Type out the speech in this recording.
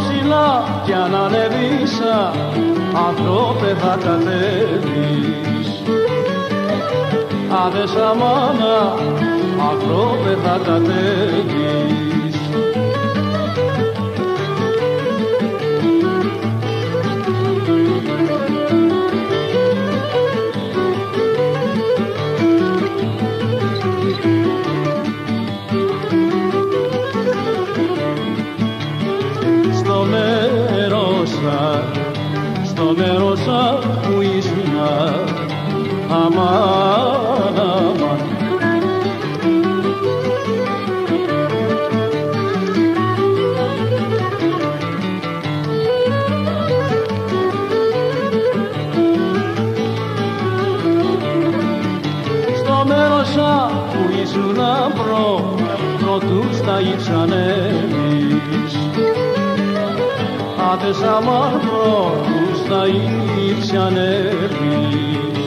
ψηλά κι αν ανεβήσα, άνθρωπε θα κατέβεις. Άδεσα μάνα, άνθρωπε θα κατέβεις. Στο νερό σαν που ήσουν, αμάν, αμάν. Στο νερό σαν που ήσουν πρώτου στα υψανεύεις. Άδεσα μαύρος, θα ήρθε ανέβη.